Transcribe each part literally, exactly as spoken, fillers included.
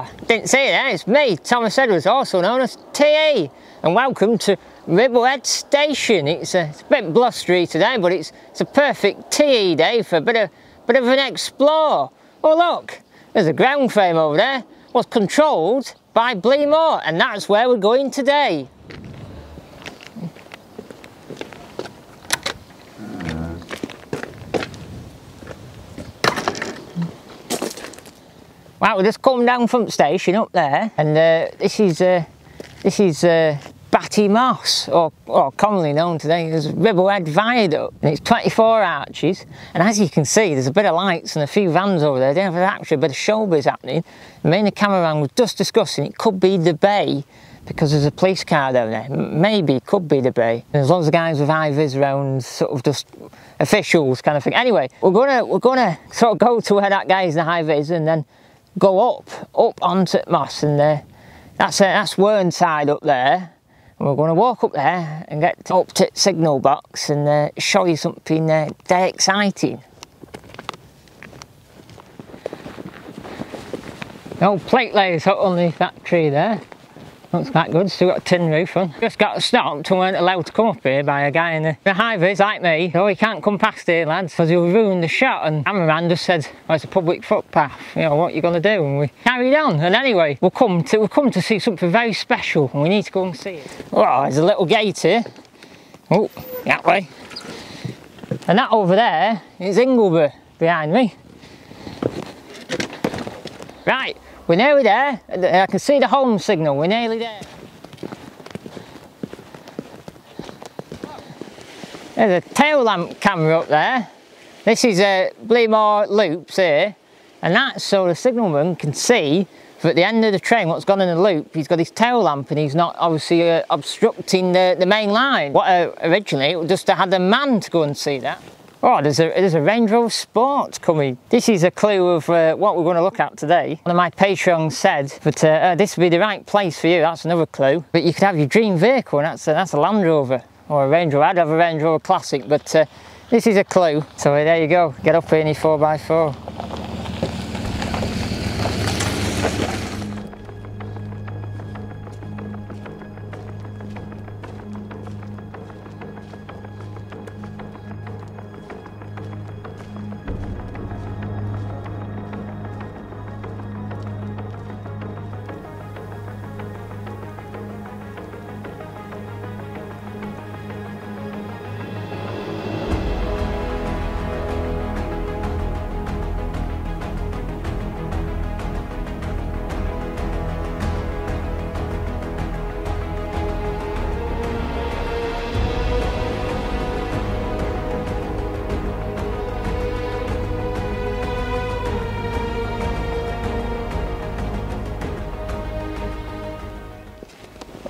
Ah, didn't see you there, it's me, Thomas Edwards, also known as T E, and welcome to Ribblehead Station. It's a, it's a bit blustery today, but it's, it's a perfect T E day for a bit of, bit of an explore. Oh look, there's a ground frame over there, was controlled by Blea Moor, and that's where we're going today. Right, we're just coming down from the station up there, and uh, this is uh, this is uh, Batty Moss, or, or commonly known today as Ribblehead Viaduct, and it's twenty-four arches. And as you can see, there's a bit of lights and a few vans over there. There's actually a bit of showbiz happening. Me and the cameraman was just discussing it could be the bay, because there's a police car down there. Maybe it could be the bay. And there's lots of guys with high-vis round, sort of just officials kind of thing. Anyway, we're gonna we're gonna sort of go to where that guy is in the high-vis, and then go up, up onto Moss, and uh, that's uh, that's Whernside up there. And we're going to walk up there and get up to signal box and uh, show you something uh, very exciting. The old plate layers up underneath that tree there. Looks quite good, still got a tin roof on. Just got stopped and weren't allowed to come up here by a guy in the, the high-vis like me. Oh, you can't come past here, lads, because you'll ruin the shot. And cameraman just said, well, it's a public footpath, you know, what are you going to do? And we carried on. And anyway, we'll come to, we'll come to see something very special, and we need to go and see it. Oh, there's a little gate here. Oh, that way. And that over there is Ingleborough behind me. Right. We're nearly there, I can see the home signal, we're nearly there. There's a tail lamp camera up there. This is uh, Blea Moor loops here, and that's so the signalman can see that at the end of the train, what's gone in the loop, he's got his tail lamp and he's not obviously uh, obstructing the, the main line. What uh, originally, it was just I had a man to go and see that. Oh, there's a, there's a Range Rover Sport coming. This is a clue of uh, what we're going to look at today. One of my Patreons said that uh, uh, this would be the right place for you, that's another clue. But you could have your dream vehicle, and that's a, that's a Land Rover, or a Range Rover. I'd have a Range Rover Classic, but uh, this is a clue. So uh, there you go, get up here in your four by four.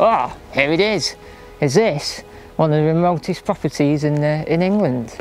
Oh, here it is. Is this one of the remotest properties in, uh, in England?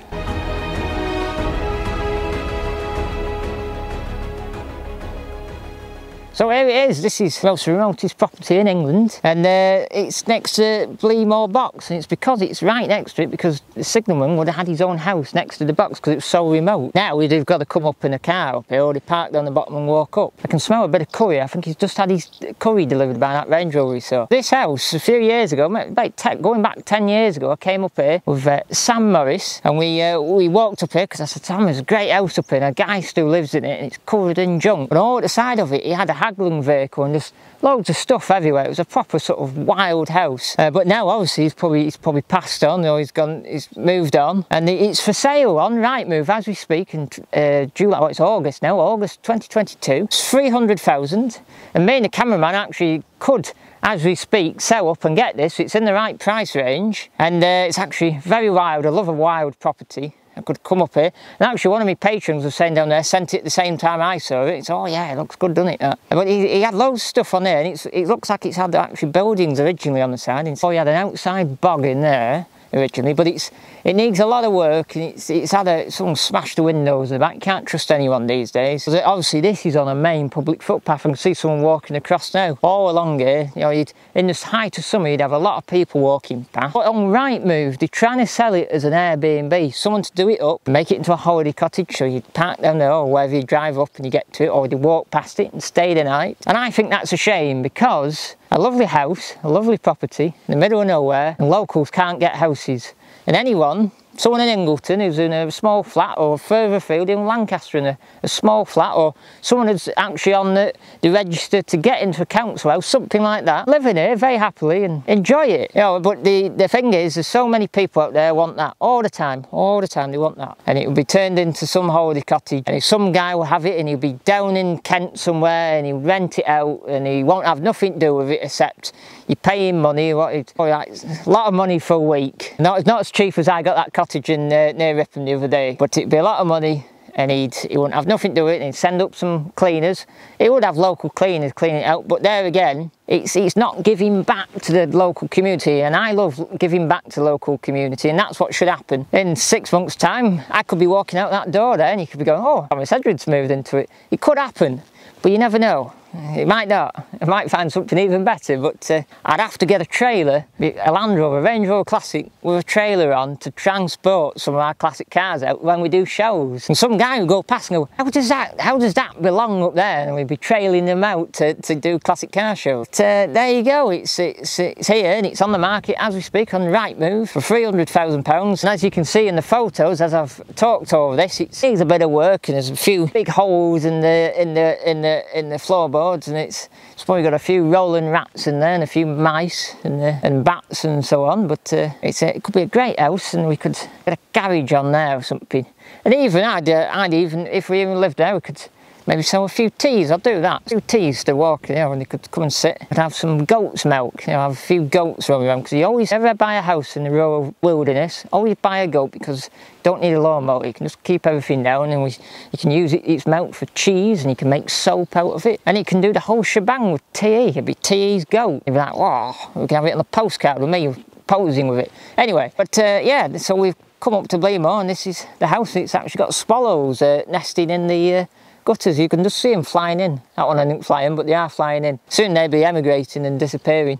So here it is, this is the most remotest property in England, and uh, it's next to Blea Moor Box, and it's because it's right next to it, because the signalman would have had his own house next to the box because it was so remote. Now he'd have got to come up in a car up here, or he parked on the bottom and walk up. I can smell a bit of curry, I think he's just had his curry delivered by that Range Rover he saw. This house, a few years ago, going back ten years ago, I came up here with uh, Sam Morris, and we uh, we walked up here because I said, Sam, there's a great house up here, and a guy still lives in it, and it's covered in junk. And all the side of it, he had a house vehicle and just loads of stuff everywhere. It was a proper sort of wild house, uh, but now obviously he's probably he's probably passed on, or he's gone, he's moved on, and it's for sale on Rightmove as we speak in uh, July. Well, it's August now, August twenty twenty-two. It's three hundred thousand, and me and the cameraman actually could, as we speak, sell up and get this. It's in the right price range, and uh, it's actually very wild. I love a wild property. I could come up here, and actually one of my patrons was saying down there, sent it the same time I saw it. It's, oh yeah, it looks good, doesn't it? That? But he, he had loads of stuff on there, and it's, it looks like it's had actually buildings originally on the side. And so he had an outside bog in there, originally, but it's it needs a lot of work, and it's it's had a someone smashed the windows in the back. Can't trust anyone these days. So obviously this is on a main public footpath. I can see someone walking across now. All along here, you know, you'd in the height of summer you'd have a lot of people walking past. But on Rightmove they're trying to sell it as an Airbnb. Someone to do it up, make it into a holiday cottage, so you'd park down there, or wherever you drive up and you get to it, or you walk past it and stay the night. And I think that's a shame, because a lovely house, a lovely property in the middle of nowhere, and locals can't get houses. And anyone, someone in Ingleton who's in a small flat, or further afield in Lancaster in a, a small flat, or someone who's actually on the, the register to get into a council house, something like that, living here very happily and enjoy it. You know, but the, the thing is, there's so many people out there want that all the time, all the time they want that. And it will be turned into some holiday cottage, and some guy will have it and he'll be down in Kent somewhere and he'll rent it out, and he won't have nothing to do with it except you pay him money, what it, all right, a lot of money for a week. Not, not as cheap as I got that cottage in uh, near Ripon the other day, but it'd be a lot of money, and he'd he wouldn't have nothing to do with it, and he'd send up some cleaners. He would have local cleaners cleaning it out, but there again, it's it's not giving back to the local community, and I love giving back to the local community, and that's what should happen. In six months' time, I could be walking out that door there, and you could be going, "Oh, Thomas Edwards moved into it." It could happen, but you never know. It might not. I might find something even better, but uh, I'd have to get a trailer, a Land Rover, a Range Rover Classic, with a trailer on to transport some of our classic cars out when we do shows. And some guy would go past and go, how does that, how does that belong up there? And we'd be trailing them out to, to do classic car shows. But, uh, there you go, it's, it's, it's here and it's on the market as we speak on Rightmove for three hundred thousand pounds. And as you can see in the photos, as I've talked over this, it needs a bit of work, and there's a few big holes in the, in the, in the, in the floorboard. And it's, it's probably got a few rolling rats in there, and a few mice and, uh, and bats and so on, but uh, it's a, it could be a great house, and we could get a garage on there or something. And even I'd, uh, I'd even, if we even lived there, we could maybe sell a few teas. I'll do that. A few teas to walk, you know, and they could come and sit. I'd have some goat's milk, you know, have a few goats roaming around, because you always, ever buy a house in the rural wilderness, always buy a goat, because you don't need a lawnmower. You can just keep everything down, and we, you can use it, its milk for cheese, and you can make soap out of it. And it can do the whole shebang with T E. It'd be T E's goat. You'd be like, oh, we can have it on the postcard with me posing with it. Anyway, but uh, yeah, so we've come up to Blea Moor, and this is the house. It's actually got swallows uh, nesting in the... Uh, gutters. You can just see them flying in. That one I didn't fly in, but they are flying in. Soon they'll be emigrating and disappearing.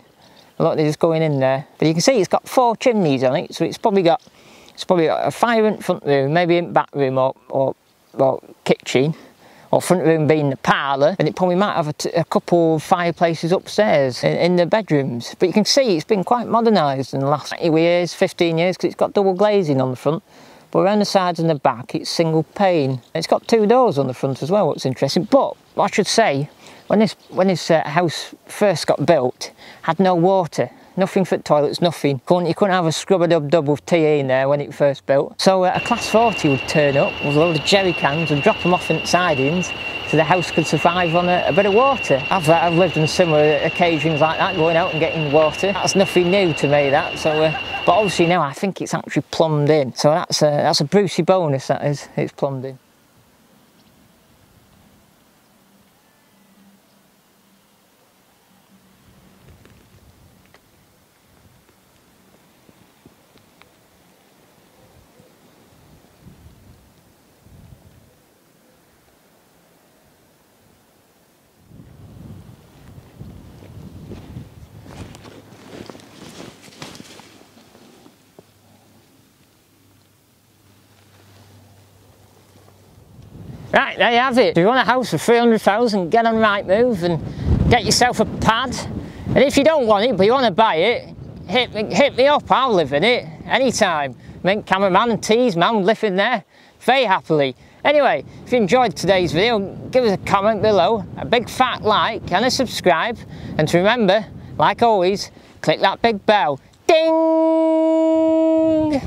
A lot, they're just going in there. But you can see it's got four chimneys on it, so it's probably got it's probably got a fire in front room, maybe in back room or, or, or kitchen, or front room being the parlour, and it probably might have a, t a couple of fireplaces upstairs in, in the bedrooms. But you can see it's been quite modernised in the last years, fifteen years, because it's got double glazing on the front. But around the sides and the back, it's single pane. It's got two doors on the front as well, what's interesting. But I should say, when this, when this uh, house first got built, had no water, nothing for the toilets, nothing. Couldn't, you couldn't have a scrub-a-dub-dub with T E in there when it first built. So uh, a class forty would turn up with a load of jerry cans and drop them off in the sidings, so the house could survive on a, a bit of water. I've, I've lived on similar occasions like that, going out and getting water. That's nothing new to me, that. So, uh, but obviously now I think it's actually plumbed in. So that's a, that's a Brucey bonus, that is, it's plumbed in. Right, there you have it. If you want a house for three hundred thousand pounds, get on Rightmove and get yourself a pad. And if you don't want it, but you want to buy it, hit me, hit me up. I'll live in it anytime. I mean, cameraman and T's man would live in there very happily. Anyway, if you enjoyed today's video, give us a comment below, a big fat like, and a subscribe. And to remember, like always, click that big bell. Ding!